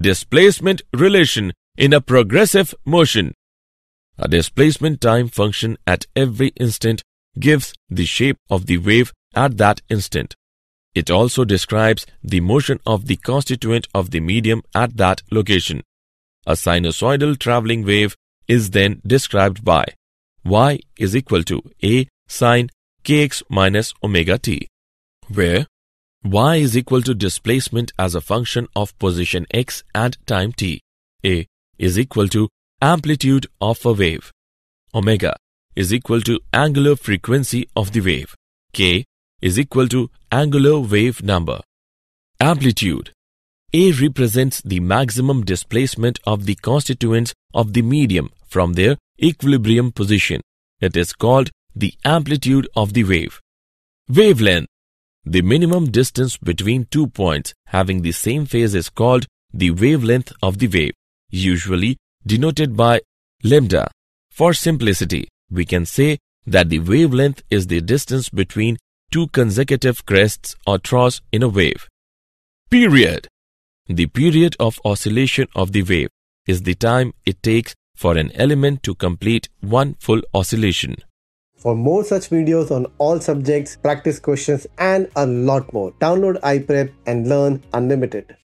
displacement relation in a progressive motion. A displacement time function at every instant gives the shape of the wave at that instant. It also describes the motion of the constituent of the medium at that location. A sinusoidal traveling wave is then described by y is equal to a sine kx minus omega t, where y is equal to displacement as a function of position x and time t, a is equal to amplitude of a wave, omega is equal to angular frequency of the wave, k is equal to angular wave number. Amplitude. A represents the maximum displacement of the constituents of the medium from their equilibrium position. It is called the amplitude of the wave. Wavelength. The minimum distance between two points having the same phase is called the wavelength of the wave, usually denoted by lambda. For simplicity, we can say that the wavelength is the distance between two consecutive crests or troughs in a wave. Period. The period of oscillation of the wave is the time it takes for an element to complete one full oscillation. For more such videos on all subjects, practice questions and a lot more, download iPrep and learn unlimited.